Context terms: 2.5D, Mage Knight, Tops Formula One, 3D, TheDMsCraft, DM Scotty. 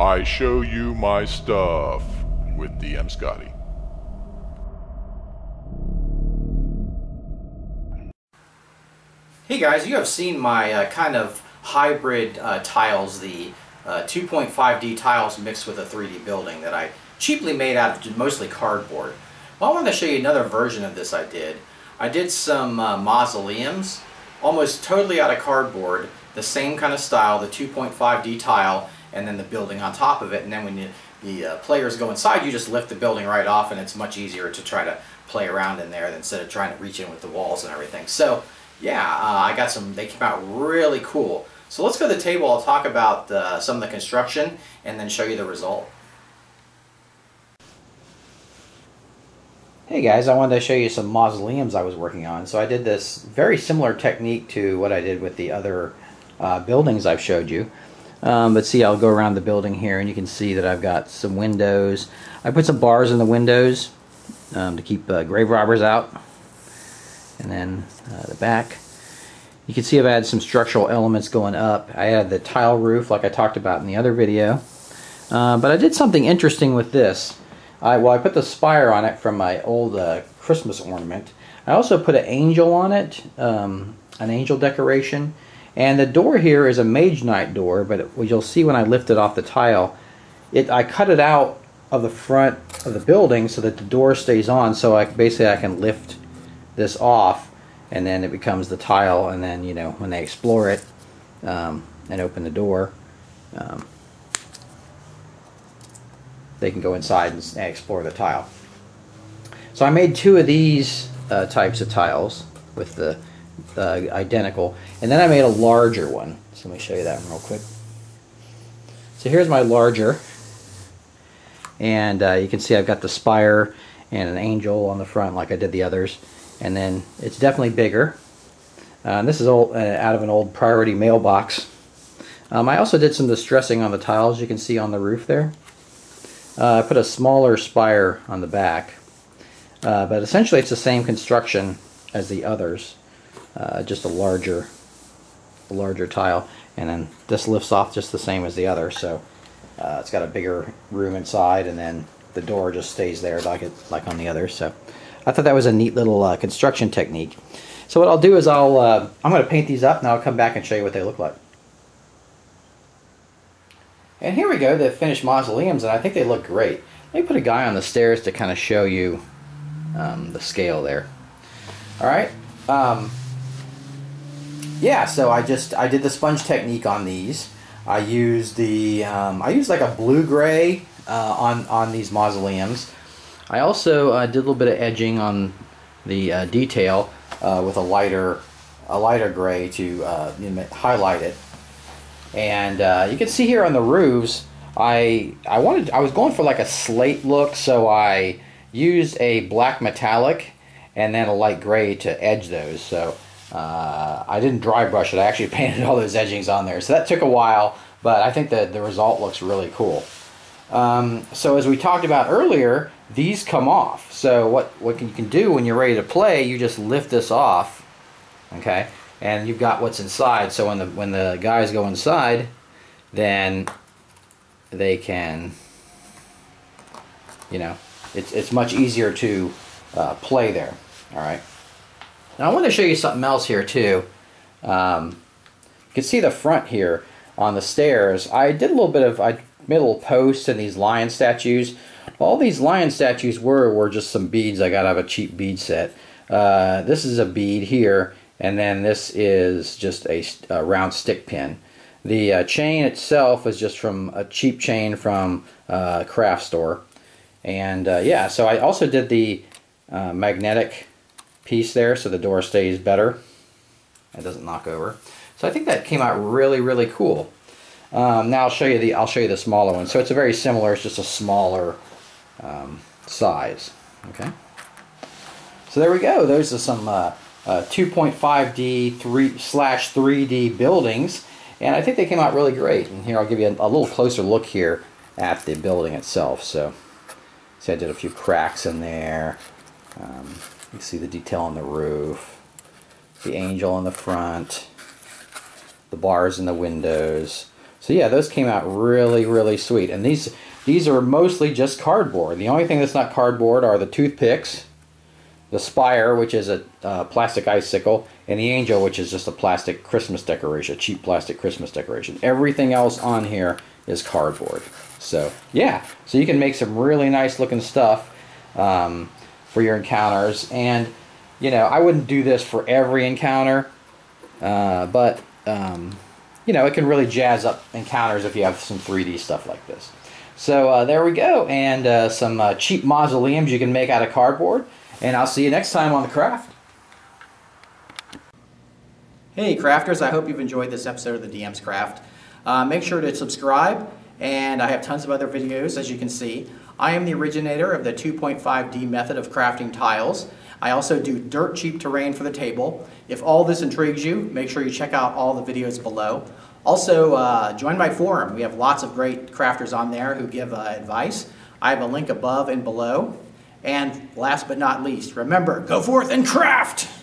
I show you my stuff with DM Scotty. Hey guys, you have seen my kind of hybrid tiles, the 2.5D tiles mixed with a 3D building that I cheaply made out of mostly cardboard. Well, I wanted to show you another version of this I did. I did some mausoleums, almost totally out of cardboard, the same kind of style, the 2.5D tile, and then the building on top of it. And then when the players go inside, you just lift the building right off, and it's much easier to try to play around in there instead of trying to reach in with the walls and everything. So yeah, I got some, they came out really cool. So let's go to the table. I'll talk about some of the construction and then show you the result. Hey guys, I wanted to show you some mausoleums I was working on. So I did this very similar technique to what I did with the other buildings I've showed you. But see, I'll go around the building here and you can see that I've got some windows. I put some bars in the windows to keep grave robbers out. And then the back. You can see I've added some structural elements going up. I added the tile roof like I talked about in the other video. But I did something interesting with this. I put the spire on it from my old Christmas ornament. I also put an angel on it, an angel decoration. And the door here is a Mage Knight door, but you'll see when I lift it off the tile, I cut it out of the front of the building so that the door stays on. So basically I can lift this off, and then it becomes the tile. And then, you know, when they explore it and open the door, they can go inside and explore the tile. So I made two of these types of tiles with the identical, and then I made a larger one. So let me show you that one real quick. So here's my larger, and you can see I've got the spire and an angel on the front like I did the others, and then it's definitely bigger. And this is old, out of an old priority mailbox. I also did some distressing on the tiles you can see on the roof there. I put a smaller spire on the back, but essentially it's the same construction as the others, just a larger tile, and then this lifts off just the same as the other, so it's got a bigger room inside, and then the door just stays there like on the others. So I thought that was a neat little construction technique. So what I'll do is I'm going to paint these up, and I'll come back and show you what they look like. And here we go, the finished mausoleums, and I think they look great. Let me put a guy on the stairs to kind of show you the scale there. Alright, yeah, so I did the sponge technique on these. I used the, I used like a blue-gray on these mausoleums. I also did a little bit of edging on the detail with a lighter gray to highlight it. And you can see here on the roofs, I was going for like a slate look, so I used a black metallic and then a light gray to edge those. So I didn't dry brush it. I actually painted all those edgings on there. So that took a while, but I think that the result looks really cool. So as we talked about earlier, these come off. So what you can do when you're ready to play, you just lift this off, okay? And you've got what's inside, so when the guys go inside, then they can, you know, it's much easier to play there. All right. Now I want to show you something else here too. You can see the front here on the stairs. I made a little post and these lion statues. All these lion statues were just some beads I got out of a cheap bead set. This is a bead here. And then this is just a round stick pin. The chain itself is just from a cheap chain from a craft store. And yeah, so I also did the magnetic piece there so the door stays better. It doesn't knock over. So I think that came out really, really cool. Now I'll show you the smaller one. So it's a very similar, it's just a smaller size. Okay. So there we go. Those are some 2.5D/3D buildings, and I think they came out really great. And here I'll give you a little closer look here at the building itself. So see, I did a few cracks in there. You can see the detail on the roof, the angel in the front, the bars in the windows. So yeah, those came out really, really sweet. And these are mostly just cardboard. The only thing that's not cardboard are the toothpicks, the Spire, which is a plastic icicle, and the Angel, which is just a plastic Christmas decoration, a cheap plastic Christmas decoration. Everything else on here is cardboard. So yeah, so you can make some really nice looking stuff for your encounters. And you know, I wouldn't do this for every encounter, but you know, it can really jazz up encounters if you have some 3D stuff like this. So there we go, and some cheap mausoleums you can make out of cardboard. And I'll see you next time on The Craft. Hey crafters, I hope you've enjoyed this episode of The DM's Craft. Make sure to subscribe, and I have tons of other videos, as you can see. I am the originator of the 2.5D method of crafting tiles. I also do dirt cheap terrain for the table. If all this intrigues you, make sure you check out all the videos below. Also, join my forum. We have lots of great crafters on there who give advice. I have a link above and below. And last but not least, remember, go forth and craft!